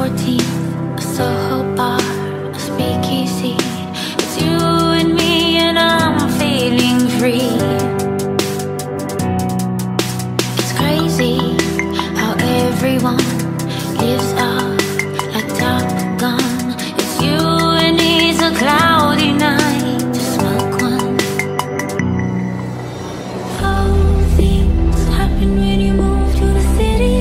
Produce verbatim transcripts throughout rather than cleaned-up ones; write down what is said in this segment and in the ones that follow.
fourteenth, a Soho bar, a speakeasy. It's you and me and I'm feeling free. It's crazy how everyone lives out like Top Gun. It's you and it's a cloudy night to smoke one. Oh, things happen when you move to the city.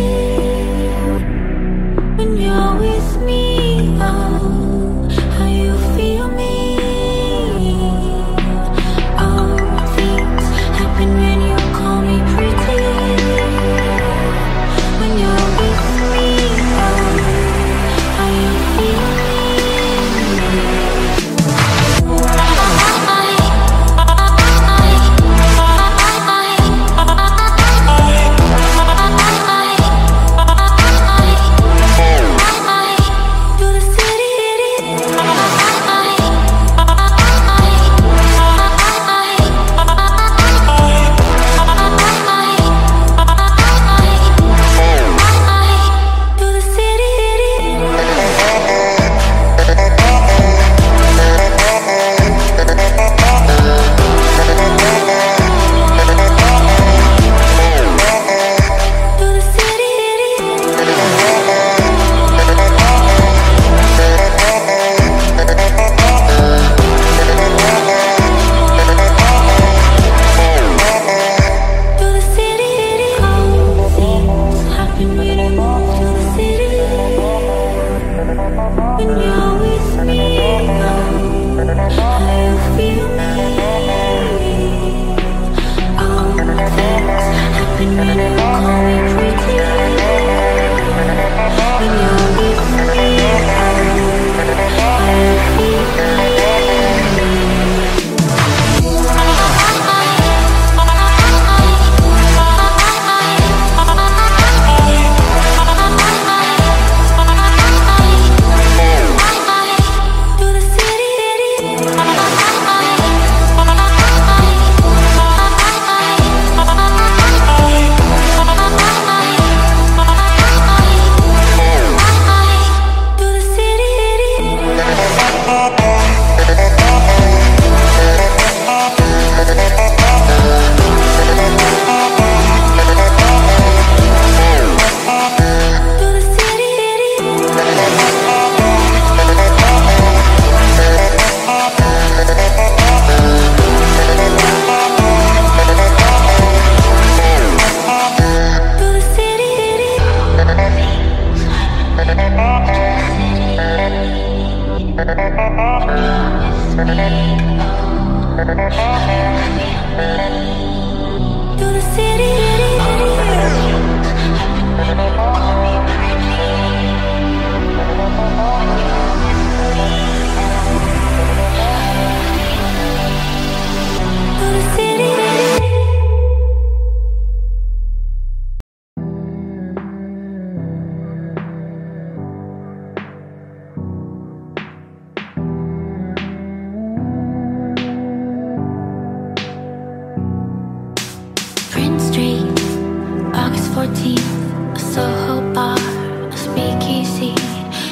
fourteenth, a Soho bar, a speakeasy.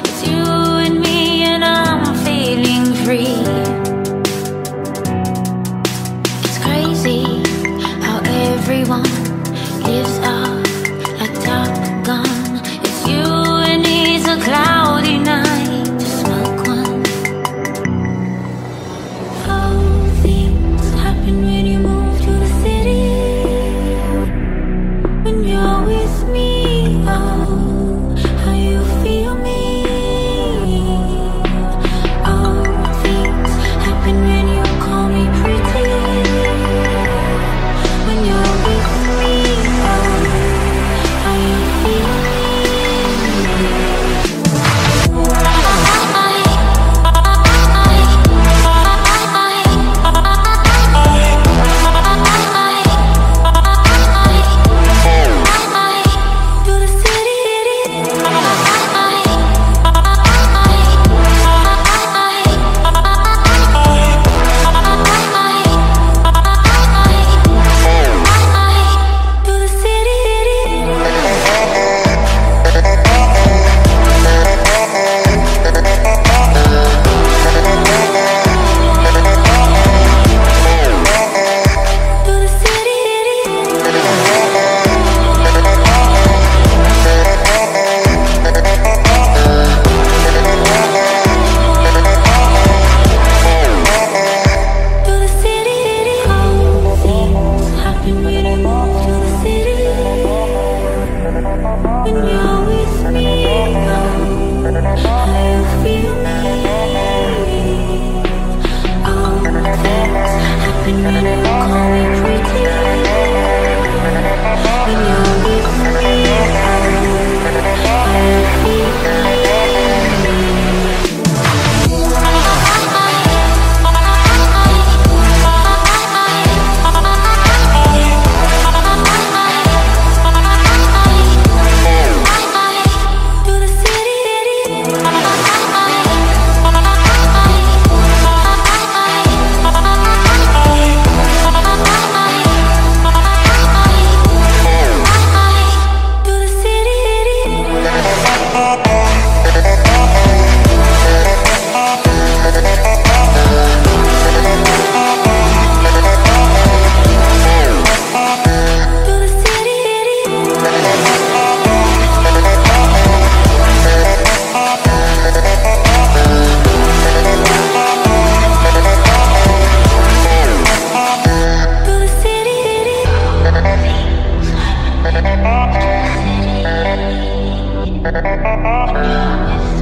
It's you and me and I'm feeling free. It's crazy how everyone lives out like Top Gun. It's you and it's a cloudy night to smoke one. Oh, things happen when you move to the city. When you're with me, oh, how you feel me. Oh, things happen when you call me pretty. When you're with me, oh, how you feel me.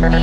With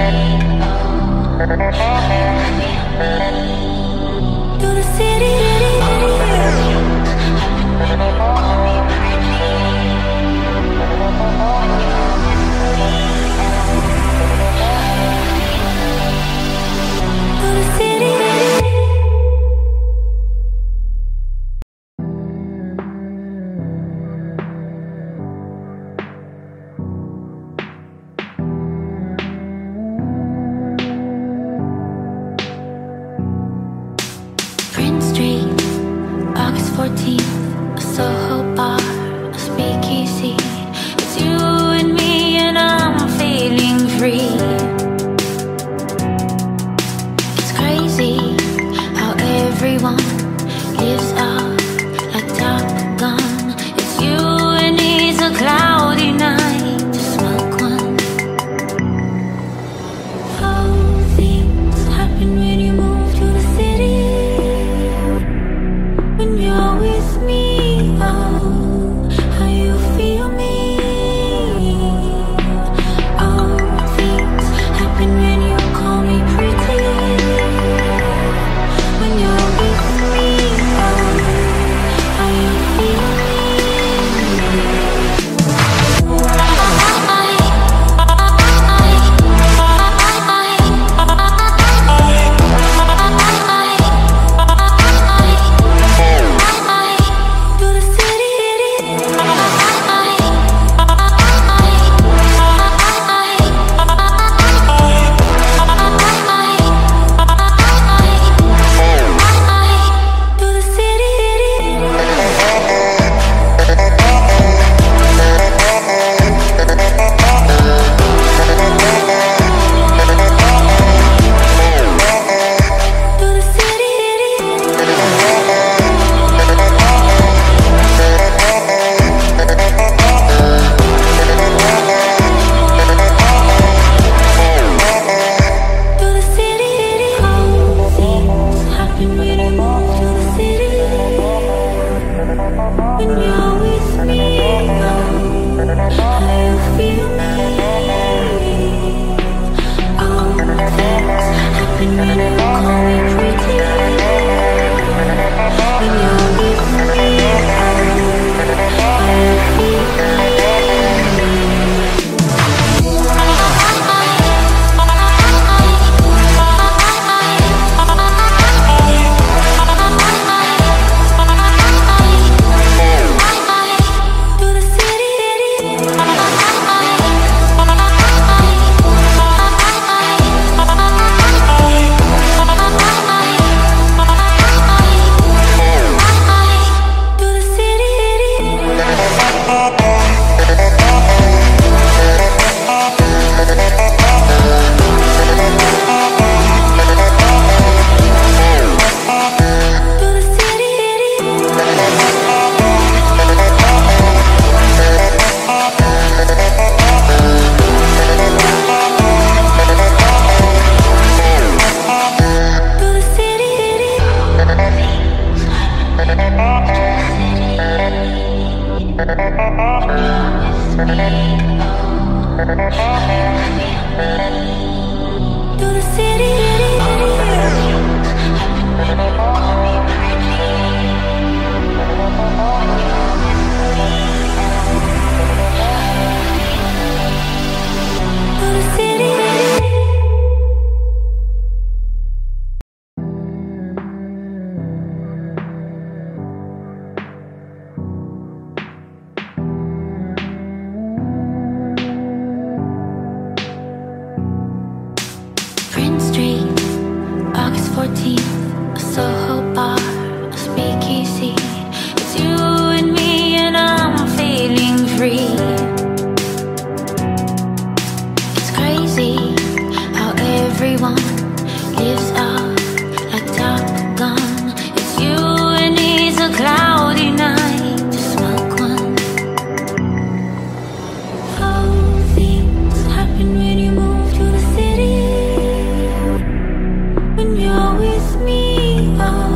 me, oh.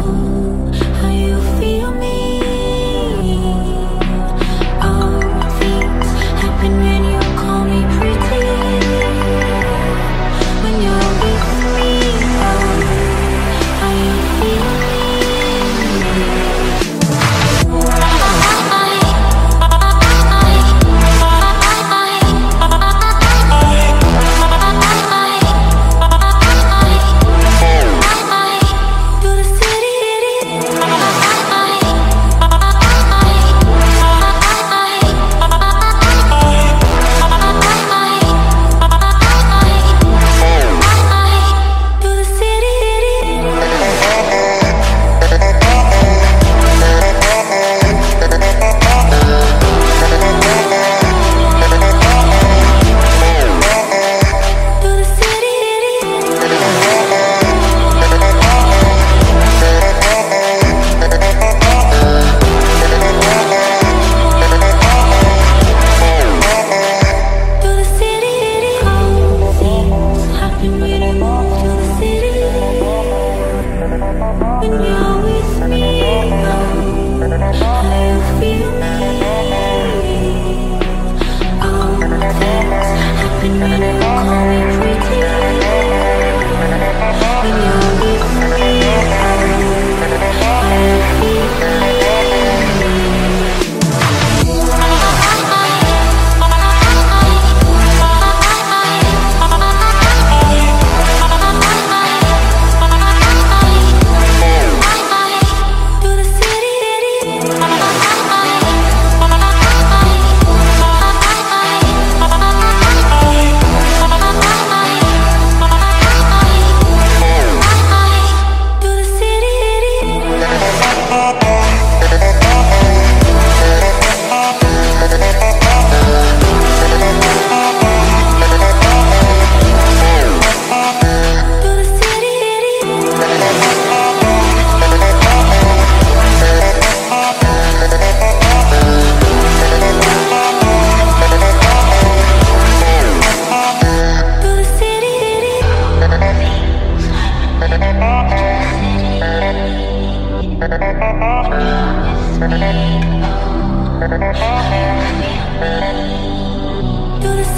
Through the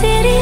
city.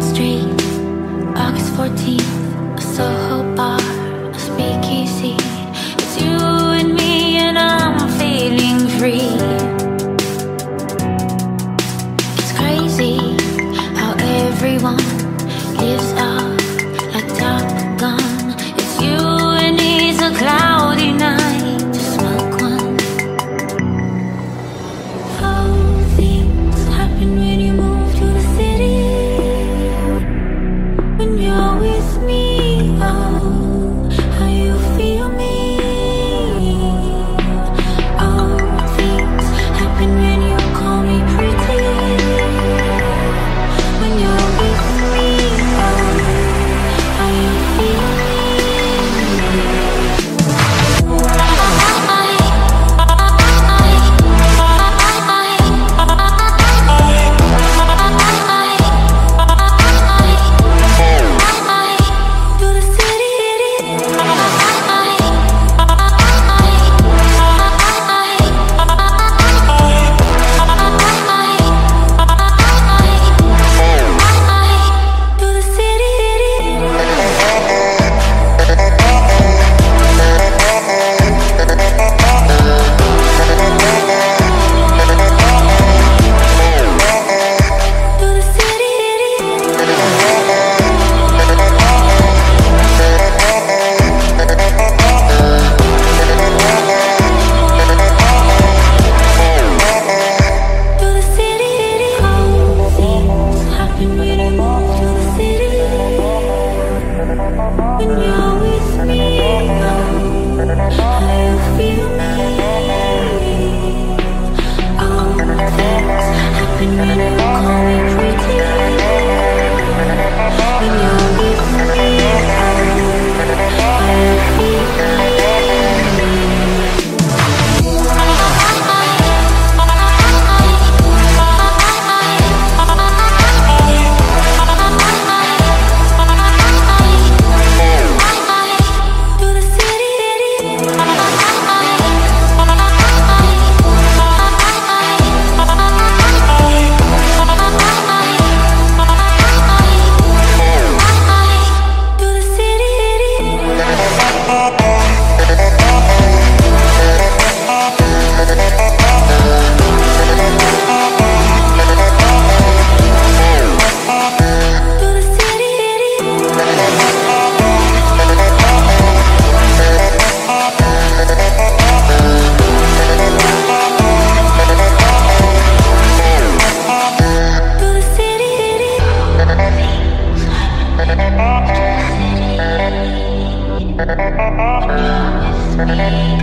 Street.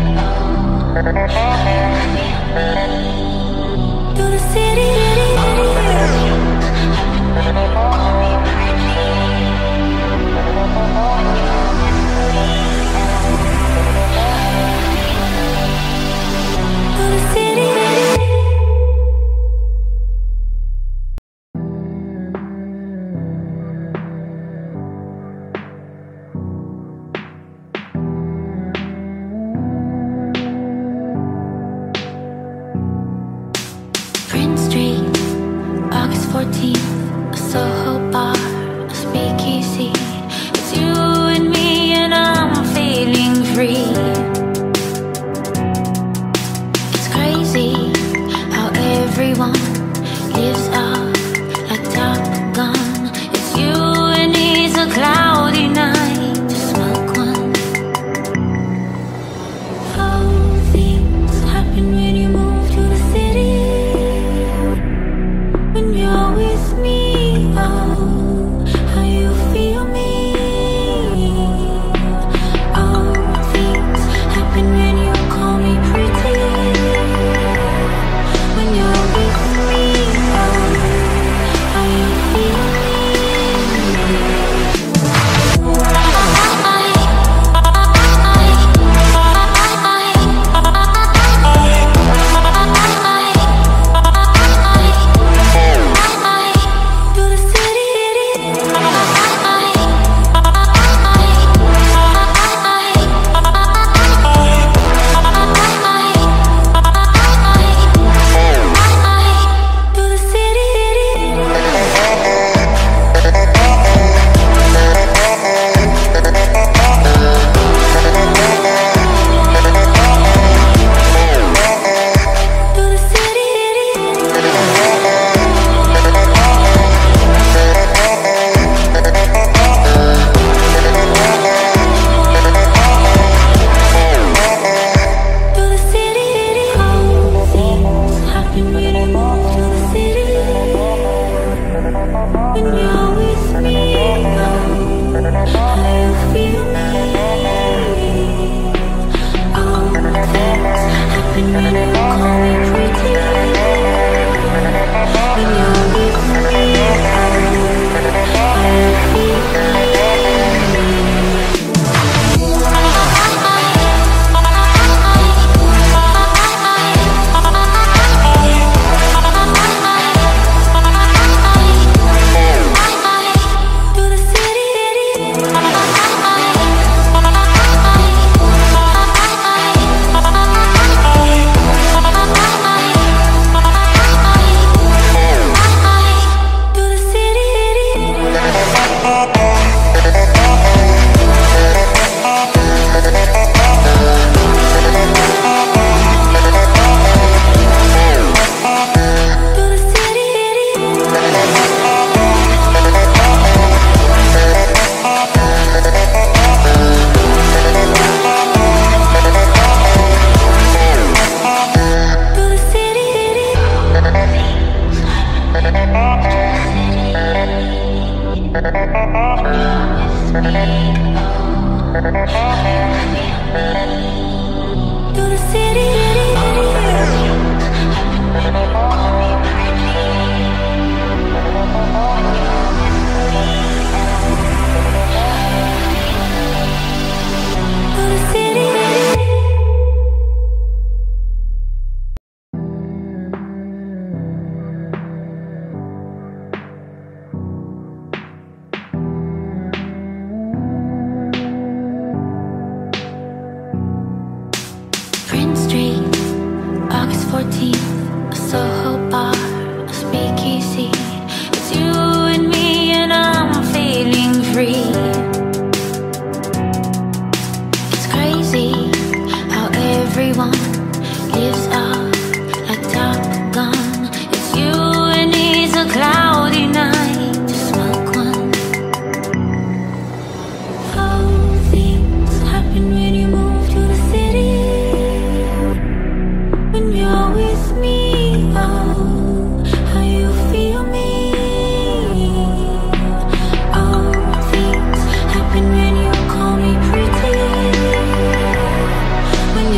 When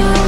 you're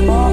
I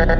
When you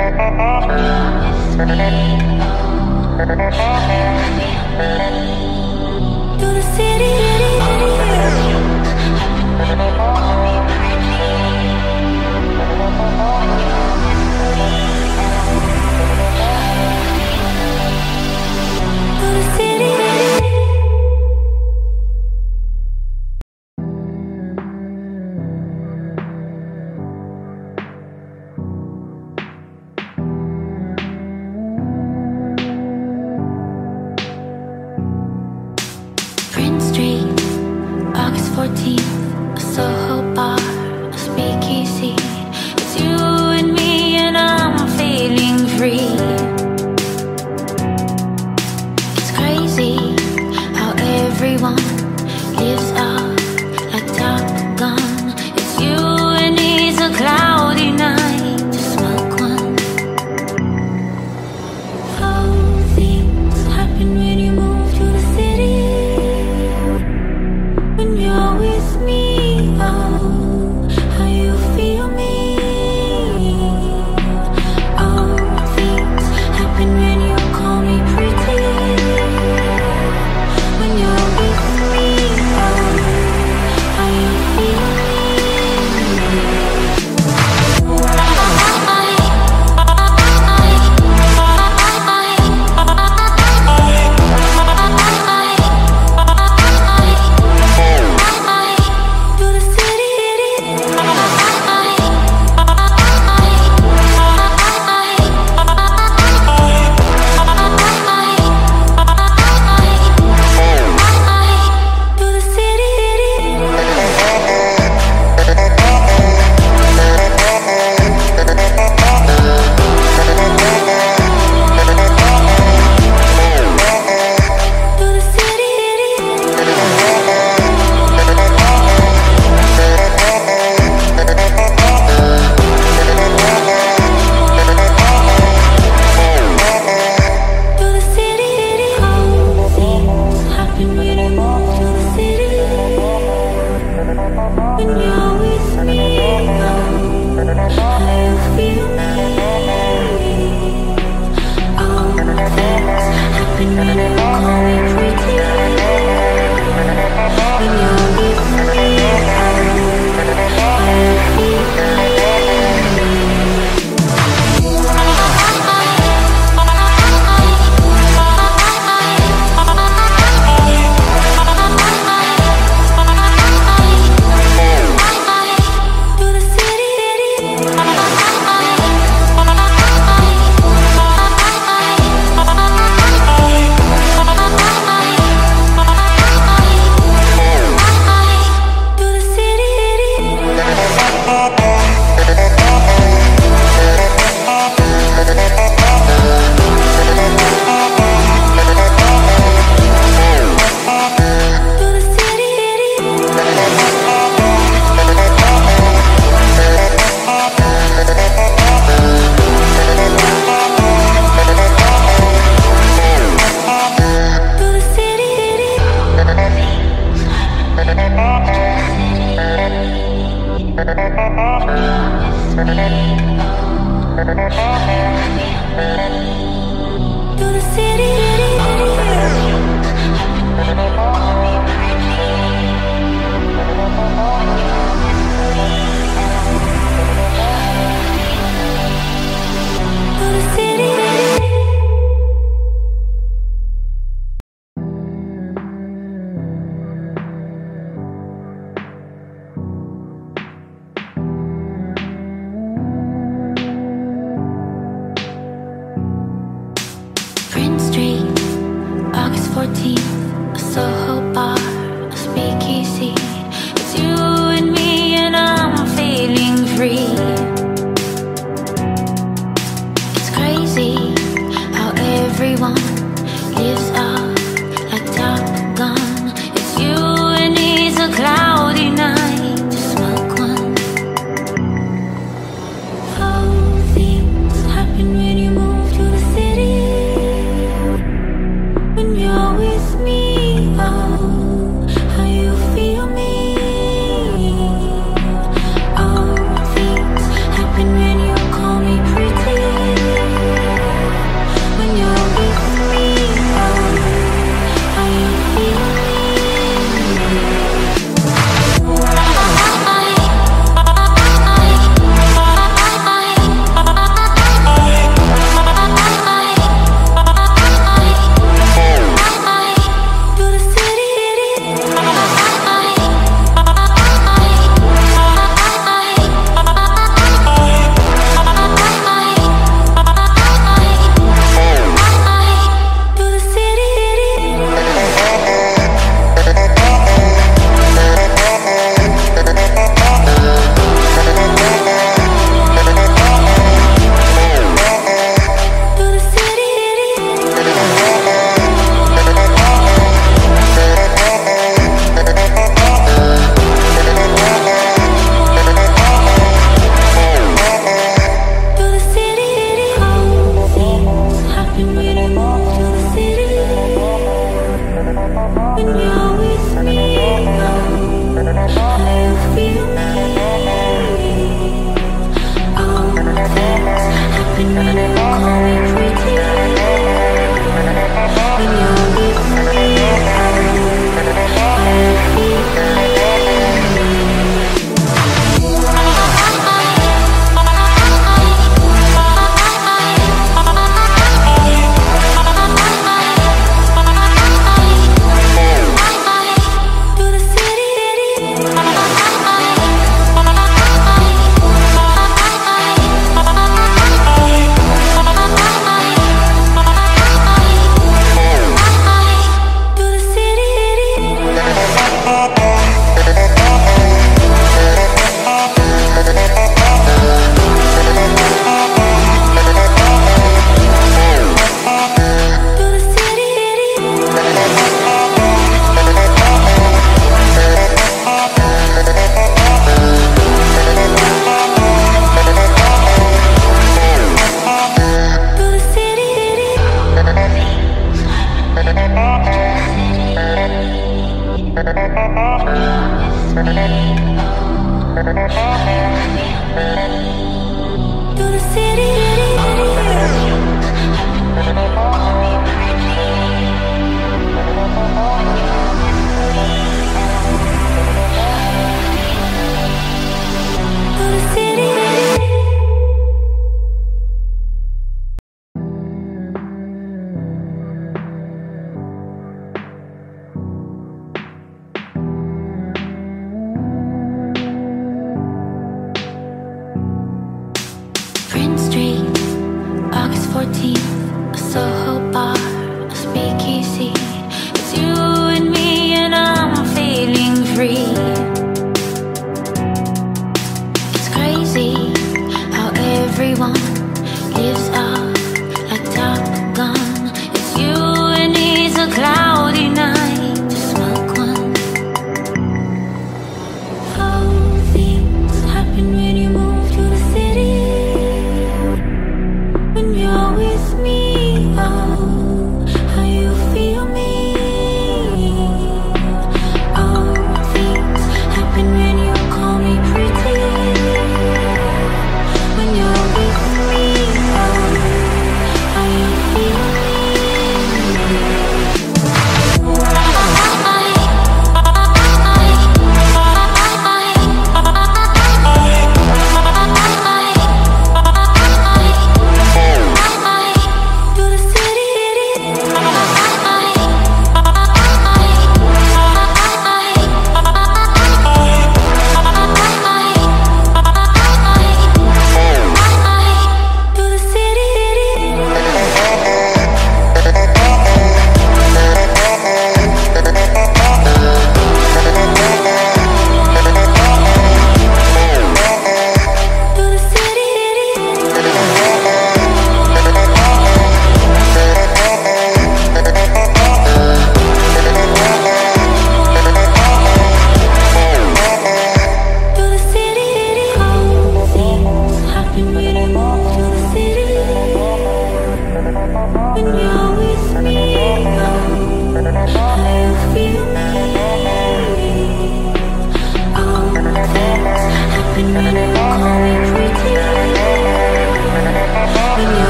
call me pretty.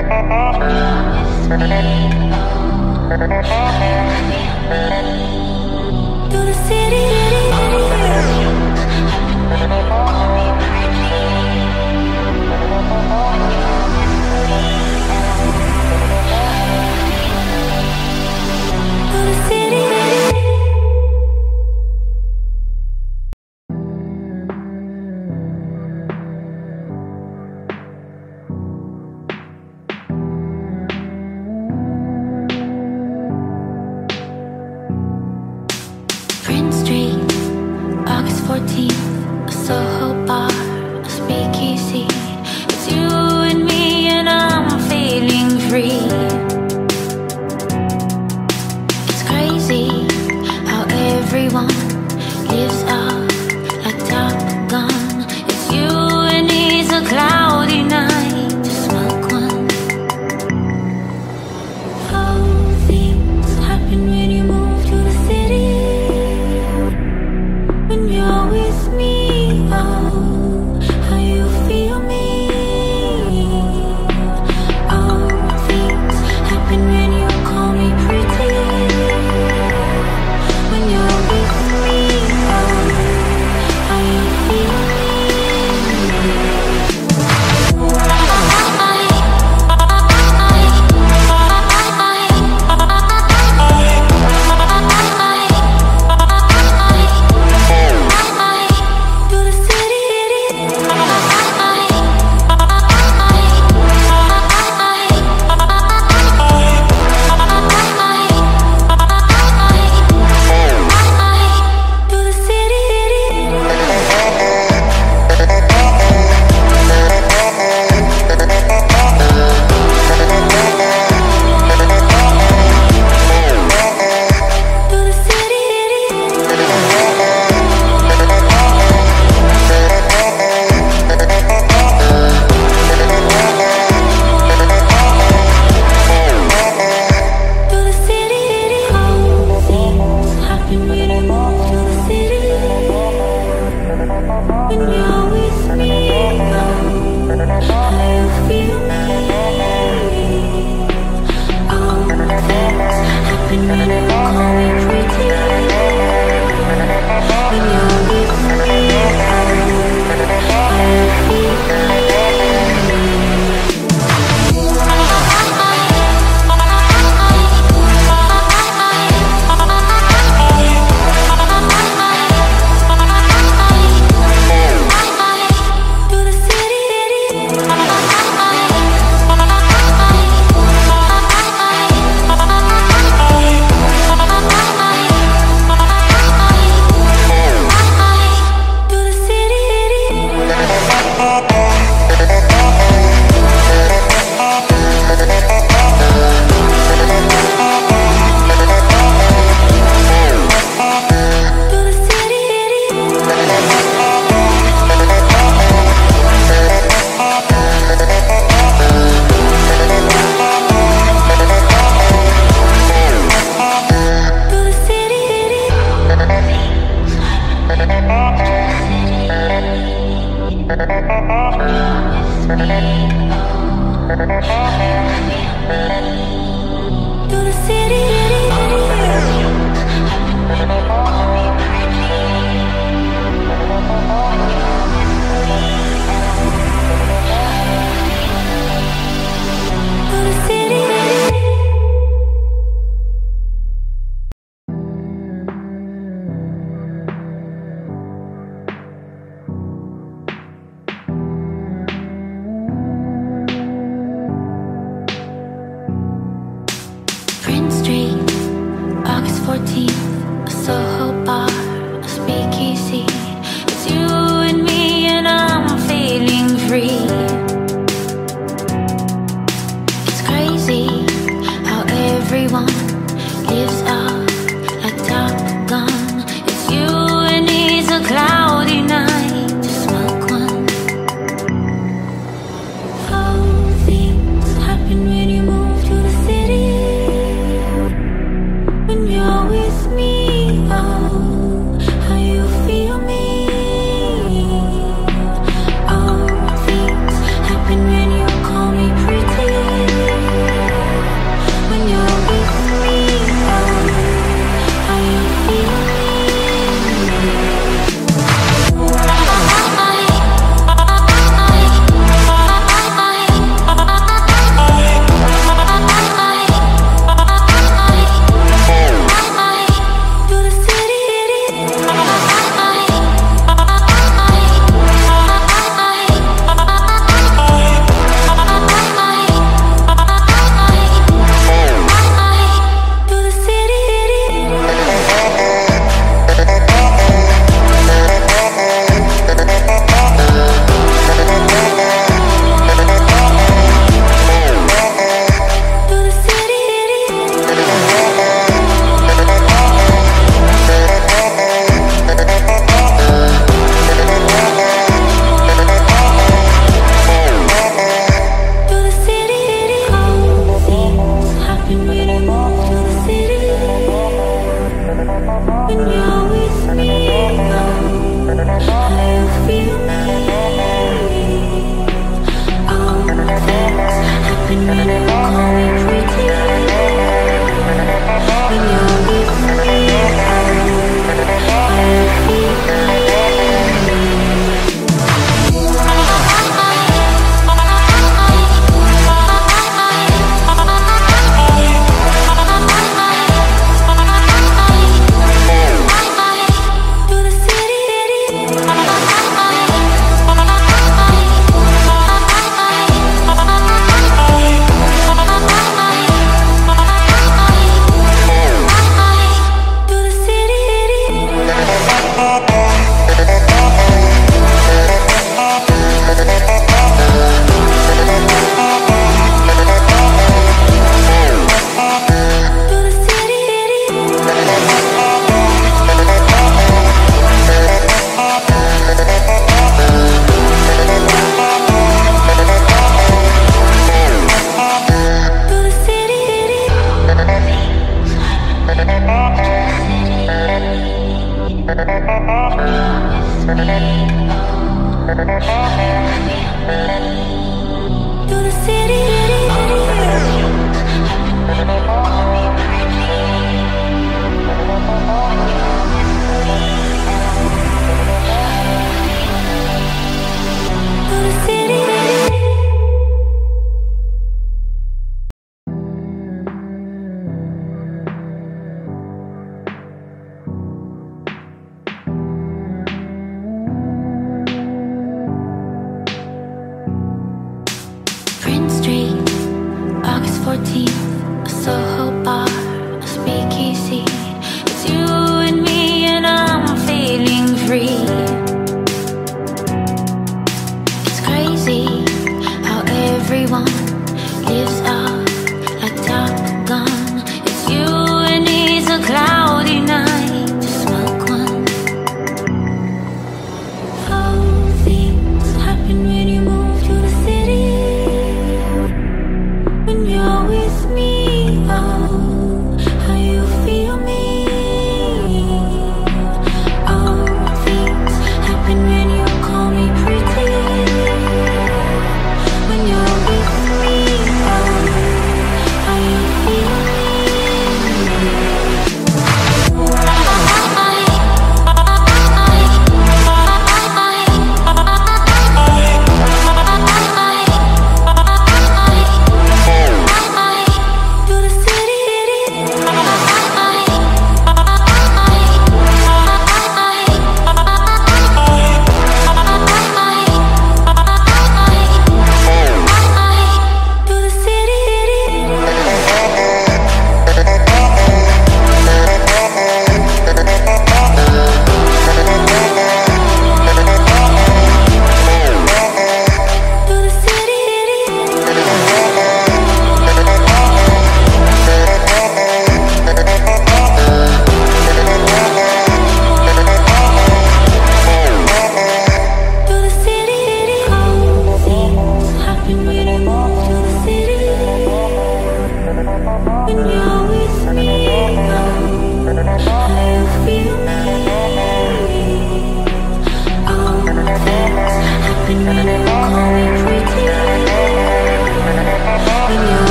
When you call me pretty Oh,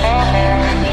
Thank you.